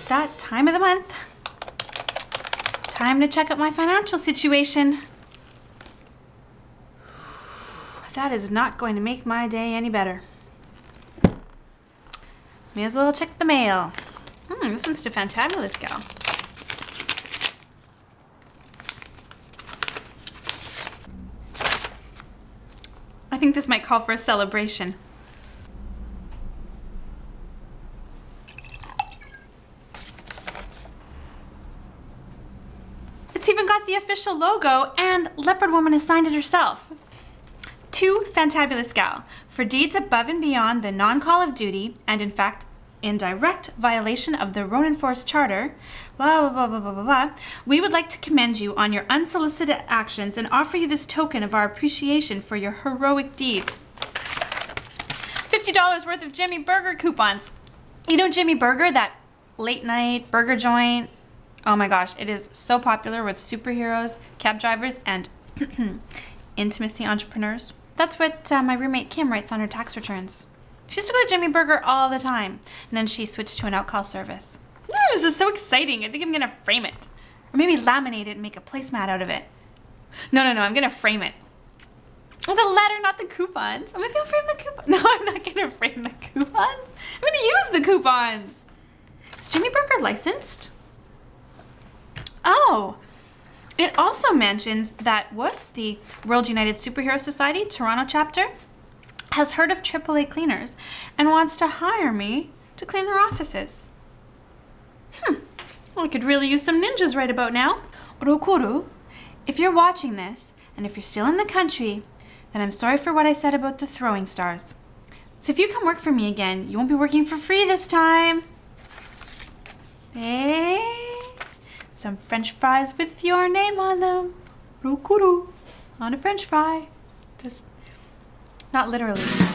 It's that time of the month. Time to check up my financial situation. That is not going to make my day any better. May as well check the mail. This one's to Fantabulous Gal. I think this might call for a celebration. It's even got the official logo, and Leopard Woman has signed it herself. To Fantabulous Gal, for deeds above and beyond the non-call of duty, and in fact, in direct violation of the Ronin Force Charter, blah, blah, blah, blah, blah, blah, blah, we would like to commend you on your unsolicited actions and offer you this token of our appreciation for your heroic deeds. $50 worth of Jimmy Burger coupons. You know Jimmy Burger, that late night burger joint? Oh my gosh, it is so popular with superheroes, cab drivers, and intimacy entrepreneurs. That's what my roommate Kim writes on her tax returns. She used to go to Jimmy Burger all the time, and then she switched to an outcall service. This is so exciting. I think I'm gonna frame it. Or maybe laminate it and make a placemat out of it. No, I'm gonna frame it. It's a letter, not the coupons. I'm gonna frame the coupons. No, I'm not gonna frame the coupons. I'm gonna use the coupons. Is Jimmy Burger licensed? Oh, it also mentions that WUS, the World United Superhero Society, Toronto chapter, has heard of AAA cleaners and wants to hire me to clean their offices. Well, I could really use some ninjas right about now. Orokuru, if you're watching this, and if you're still in the country, then I'm sorry for what I said about the throwing stars. So if you come work for me again, you won't be working for free this time. Hey, some French fries with your name on them. Orokuru, on a French fry. Just not literally.